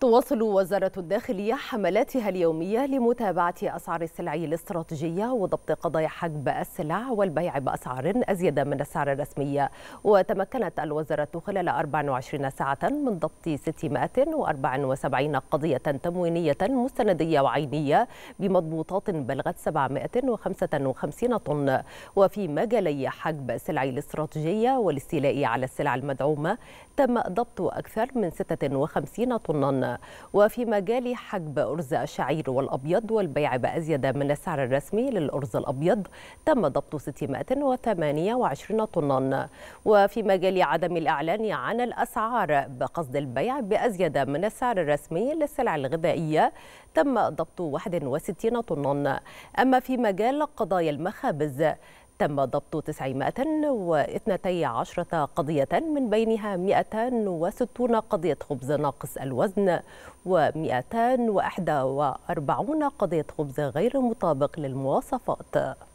تواصل وزارة الداخلية حملاتها اليومية لمتابعة أسعار السلع الاستراتيجية وضبط قضايا حجب السلع والبيع بأسعار أزيد من السعر الرسمي. وتمكنت الوزارة خلال 24 ساعة من ضبط 674 قضية تموينية مستندية وعينية بمضبوطات بلغت 755 طن، وفي مجالي حجب السلع الاستراتيجية والاستيلاء على السلع المدعومة تم ضبط أكثر من 56 طنا، وفي مجال حجب أرز الشعير والأبيض والبيع بأزيد من السعر الرسمي للأرز الأبيض تم ضبط 628 طنا، وفي مجال عدم الإعلان عن الأسعار بقصد البيع بأزيد من السعر الرسمي للسلع الغذائية تم ضبط 61 طنا، أما في مجال قضايا المخابز تم ضبط 912 قضية، من بينها 260 قضية خبز ناقص الوزن و241 قضية خبز غير مطابق للمواصفات.